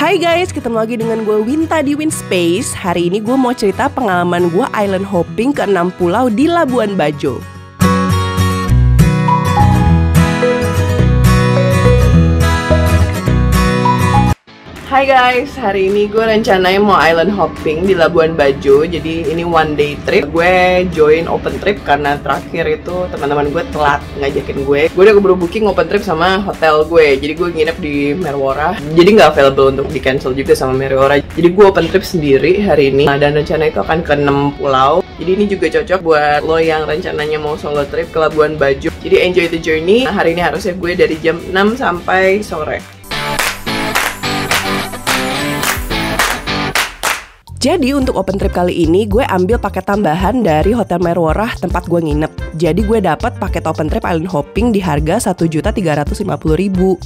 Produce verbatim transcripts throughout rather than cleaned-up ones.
Hai guys, ketemu lagi dengan gue Winta di Winspace. Hari ini gue mau cerita pengalaman gue island hopping ke enam pulau di Labuan Bajo. Hai guys, hari ini gue rencananya mau island hopping di Labuan Bajo. Jadi ini one day trip. Gue join open trip karena terakhir itu teman-teman gue telat ngajakin gue. Gue udah keburu booking open trip sama hotel gue. Jadi gue nginep di Meruorah. Jadi nggak available untuk di cancel juga sama Meruorah. Jadi gue open trip sendiri hari ini. Nah, dan rencana itu akan ke enam pulau. Jadi ini juga cocok buat lo yang rencananya mau solo trip ke Labuan Bajo. Jadi enjoy the journey. Nah, hari ini harusnya gue dari jam enam sampai sore. Jadi untuk open trip kali ini gue ambil paket tambahan dari Hotel Meruorah tempat gue nginep. Jadi gue dapat paket open trip island hopping di harga satu juta tiga ratus lima puluh ribu.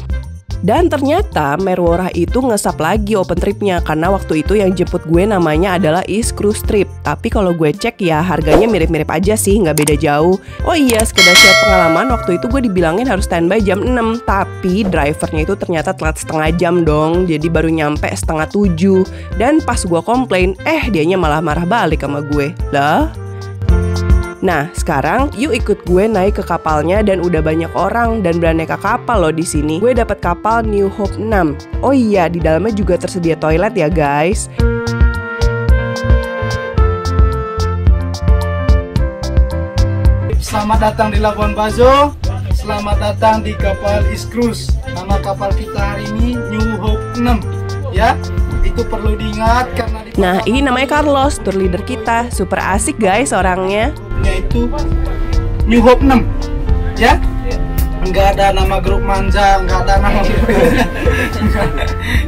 Dan ternyata Meruorah itu ngesap lagi open tripnya karena waktu itu yang jemput gue namanya adalah East Cruise Trip. Tapi kalau gue cek ya harganya mirip-mirip aja sih, nggak beda jauh. Oh iya, sekedar share pengalaman, waktu itu gue dibilangin harus standby jam enam, tapi drivernya itu ternyata telat setengah jam dong. Jadi baru nyampe setengah tujuh. Dan pas gue komplain, eh dianya malah marah balik sama gue. Lah? Nah, sekarang yuk ikut gue naik ke kapalnya dan udah banyak orang dan beraneka kapal loh di sini. Gue dapat kapal New Hope enam. Oh iya, di dalamnya juga tersedia toilet ya, guys. Selamat datang di Labuan Bajo. Selamat datang di kapal East Cruise. Nama kapal kita hari ini New Hope enam, ya. Itu perlu diingat karena di nah ini namanya Carlos, tour leader kita, super asik guys orangnya. Yaitu New Hope enam, ya, nggak ada nama grup manja, nggak ada nama grup.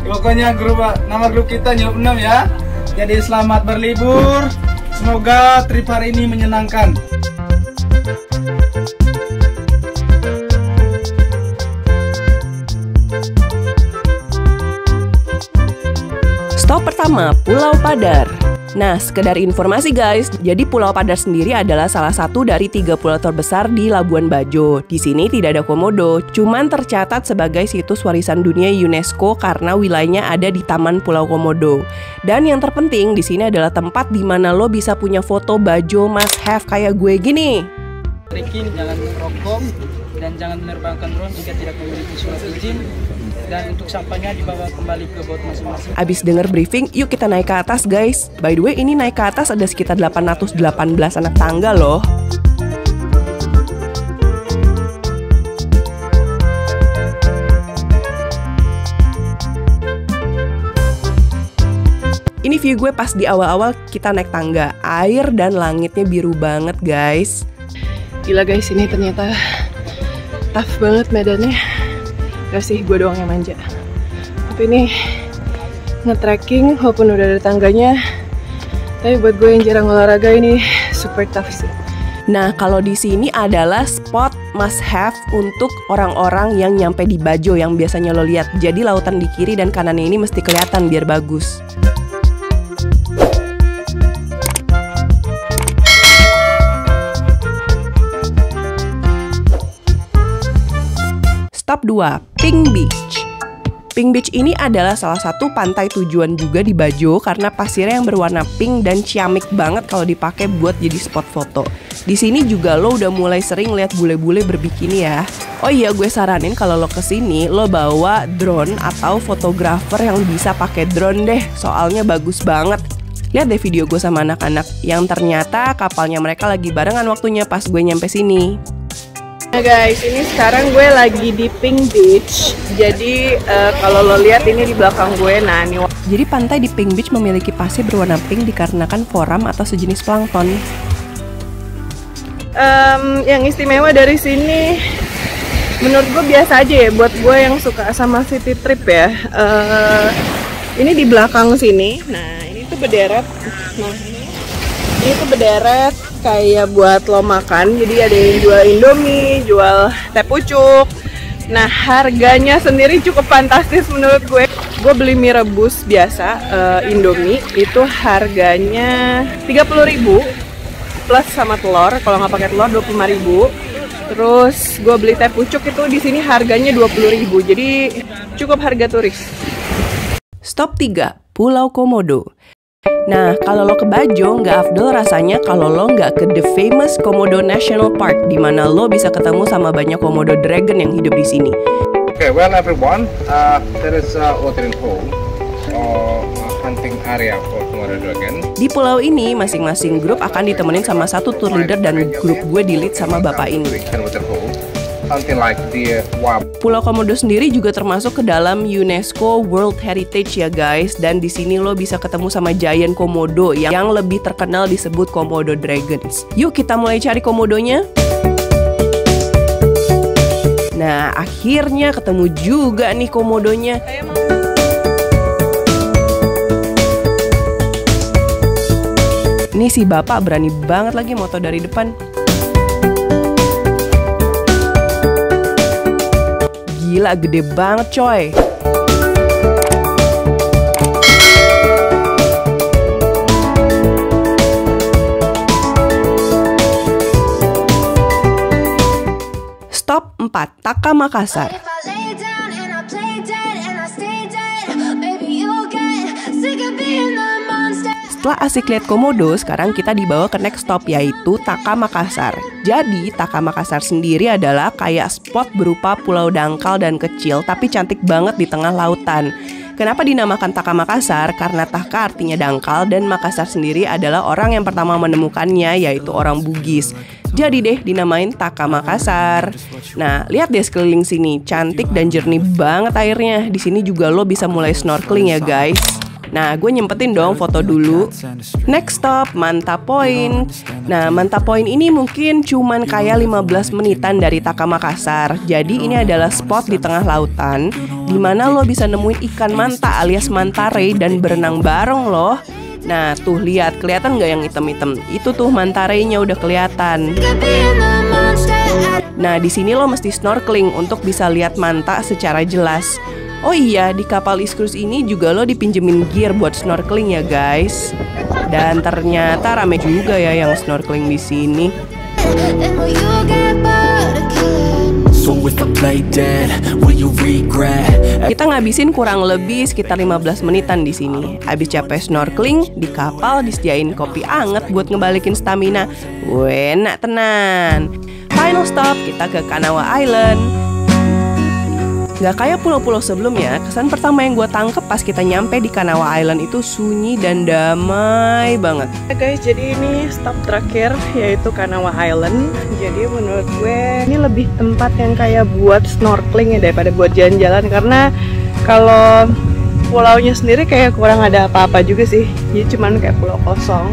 Pokoknya grup nama grup kita New Hope enam ya. Jadi selamat berlibur, semoga trip hari ini menyenangkan. Stop pertama, Pulau Padar. Nah, sekedar informasi guys, jadi Pulau Padar sendiri adalah salah satu dari tiga pulau terbesar di Labuan Bajo. Di sini tidak ada komodo, cuman tercatat sebagai situs warisan dunia UNESCO karena wilayahnya ada di Taman Pulau Komodo. Dan yang terpenting di sini adalah tempat di mana lo bisa punya foto Bajo must have kayak gue gini. Trekking, jangan merokok dan jangan menerbangkan drone jika tidak memiliki surat izin. Dan untuk sampahnya dibawa kembali ke bot masing-masing. Abis denger briefing, yuk kita naik ke atas guys. By the way, ini naik ke atas ada sekitar delapan ratus delapan belas anak tangga loh. Ini view gue pas di awal-awal kita naik tangga. Air dan langitnya biru banget guys. Gila guys, ini ternyata tough banget medannya. Gak sih, gue doang yang manja. Tapi ini nge-trekking, walaupun udah ada tangganya. Tapi buat gue yang jarang olahraga ini super tough sih. Nah, kalau di sini adalah spot must have untuk orang-orang yang nyampe di Bajo yang biasanya lo lihat. Jadi lautan di kiri dan kanannya ini mesti kelihatan biar bagus. Top dua, Pink Beach. Pink Beach ini adalah salah satu pantai tujuan juga di Bajo karena pasirnya yang berwarna pink dan ciamik banget kalau dipakai buat jadi spot foto. Di sini juga lo udah mulai sering lihat bule-bule berbikini ya. Oh iya, gue saranin kalau lo kesini lo bawa drone atau fotografer yang bisa pakai drone deh, soalnya bagus banget. Lihat deh video gue sama anak-anak yang ternyata kapalnya mereka lagi barengan waktunya pas gue nyampe sini. Nah guys, ini sekarang gue lagi di Pink Beach. Jadi uh, kalau lo lihat ini di belakang gue, nah ini. Jadi pantai di Pink Beach memiliki pasir berwarna pink dikarenakan koram atau sejenis plankton. Um, yang istimewa dari sini, menurut gue biasa aja ya. Buat gue yang suka sama city trip ya. Uh, ini di belakang sini. Nah ini tuh berderet. Nah ini tuh berderet. Kayak buat lo makan, jadi ada yang jual Indomie, jual Teh Pucuk. Nah harganya sendiri cukup fantastis menurut gue. Gue beli mie rebus biasa, uh, Indomie, itu harganya tiga puluh ribu plus sama telur, kalau nggak pakai telur dua puluh lima ribu. Terus gue beli Teh Pucuk itu di sini harganya dua puluh ribu, jadi cukup harga turis. Stop tiga, Pulau Komodo. Nah, kalau lo ke Bajo, nggak afdol rasanya kalau lo nggak ke the famous Komodo National Park, di mana lo bisa ketemu sama banyak Komodo Dragon yang hidup di sini. Okay, well everyone, uh, there is a watering hole or hunting area for Komodo Dragon. Di pulau ini, masing-masing grup akan ditemenin sama satu tour leader dan grup gue di-lead sama bapak ini. Like the, wow. Pulau Komodo sendiri juga termasuk ke dalam UNESCO World Heritage ya guys, dan di sini lo bisa ketemu sama Giant Komodo yang, yang lebih terkenal disebut Komodo Dragons. Yuk kita mulai cari komodonya. Nah, akhirnya ketemu juga nih komodonya. Ini si bapak berani banget lagi moto dari depan. Gila, gede banget coy. Stop empat, Taka Makassar. Setelah asik lihat komodo, sekarang kita dibawa ke next stop yaitu Taka Makassar. Jadi Taka Makassar sendiri adalah kayak spot berupa pulau dangkal dan kecil tapi cantik banget di tengah lautan. Kenapa dinamakan Taka Makassar? Karena Taka artinya dangkal dan Makassar sendiri adalah orang yang pertama menemukannya, yaitu orang Bugis. Jadi deh dinamain Taka Makassar. Nah, lihat deh sekeliling sini, cantik dan jernih banget airnya. Di sini juga lo bisa mulai snorkeling ya guys. Nah, gue nyempetin dong foto dulu. Next stop, Manta Point. Nah, Manta Point ini mungkin cuman kayak lima belas menitan dari Taka Makassar. Jadi ini adalah spot di tengah lautan di mana lo bisa nemuin ikan manta alias manta ray dan berenang bareng loh. Nah, tuh lihat, kelihatan nggak yang hitam-hitam? Itu tuh manta ray-nya udah kelihatan. Nah, di sini lo mesti snorkeling untuk bisa lihat manta secara jelas. Oh iya, di kapal East Cruise ini juga lo dipinjemin gear buat snorkeling ya guys. Dan ternyata rame juga ya yang snorkeling di sini. Kita ngabisin kurang lebih sekitar lima belas menitan di sini. Abis capek snorkeling, di kapal disediain kopi anget buat ngebalikin stamina. Enak tenan. Final stop, kita ke Kanawa Island. Gak kayak pulau-pulau sebelumnya, kesan pertama yang gue tangkep pas kita nyampe di Kanawa Island itu sunyi dan damai banget. Nah guys, jadi ini stop terakhir yaitu Kanawa Island. Jadi menurut gue ini lebih tempat yang kayak buat snorkeling ya daripada buat jalan-jalan, karena kalau pulaunya sendiri kayak kurang ada apa-apa juga sih. Jadi cuman kayak pulau kosong.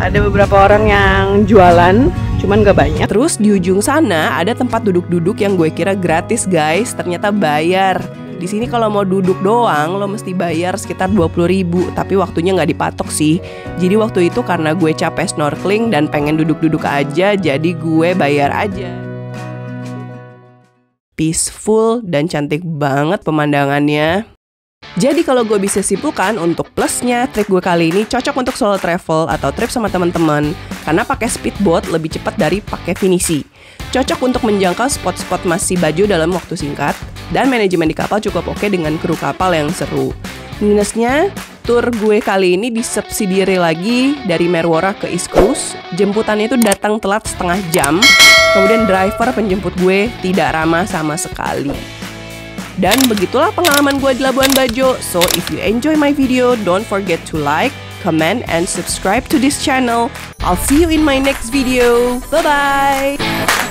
Ada beberapa orang yang jualan, cuman gak banyak. Terus di ujung sana ada tempat duduk-duduk yang gue kira gratis guys, ternyata bayar. Di sini kalau mau duduk doang lo mesti bayar sekitar dua puluh ribu, tapi waktunya nggak dipatok sih. Jadi waktu itu karena gue capek snorkeling dan pengen duduk-duduk aja, jadi gue bayar aja. Peaceful dan cantik banget pemandangannya. Jadi kalau gue bisa simpulkan untuk plusnya, trip gue kali ini cocok untuk solo travel atau trip sama teman-teman karena pakai speedboat lebih cepat dari pakai finisi. Cocok untuk menjangkau spot-spot masih Bajo dalam waktu singkat dan manajemen di kapal cukup oke dengan kru kapal yang seru. Minusnya, tour gue kali ini disubsidi lagi dari Meruorah ke East Cruise. Jemputannya itu datang telat setengah jam. Kemudian driver penjemput gue tidak ramah sama sekali. Dan begitulah pengalaman gue di Labuan Bajo. So if you enjoy my video, don't forget to like, comment, and subscribe to this channel. I'll see you in my next video. Bye-bye!